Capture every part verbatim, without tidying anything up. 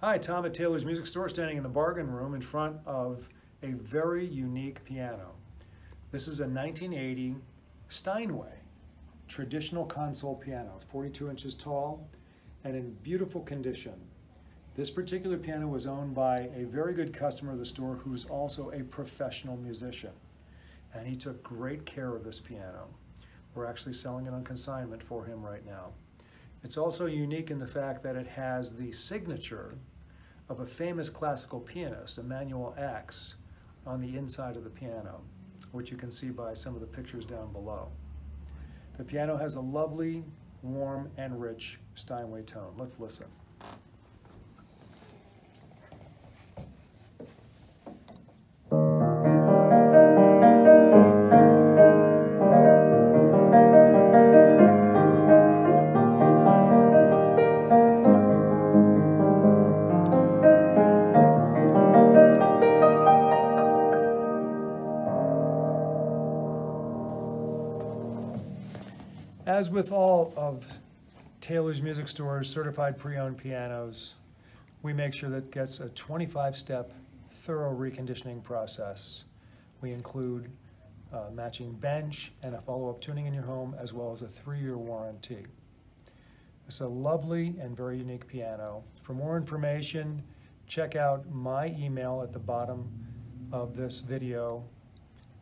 Hi, Tom at Taylor's Music Store, standing in the bargain room in front of a very unique piano. This is a nineteen eighty Steinway traditional console piano, forty-two inches tall and in beautiful condition. This particular piano was owned by a very good customer of the store who's also a professional musician, and he took great care of this piano. We're actually selling it on consignment for him right now. It's also unique in the fact that it has the signature of a famous classical pianist, Emmanuel Ax, on the inside of the piano, which you can see by some of the pictures down below. The piano has a lovely, warm, and rich Steinway tone. Let's listen. As with all of Taylor's Music Store's certified pre-owned pianos, we make sure that it gets a twenty-five step thorough reconditioning process. We include a matching bench and a follow-up tuning in your home, as well as a three year warranty. It's a lovely and very unique piano. For more information, check out my email at the bottom of this video,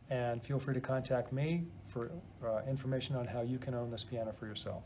and feel free to contact me for uh, information on how you can own this piano for yourself.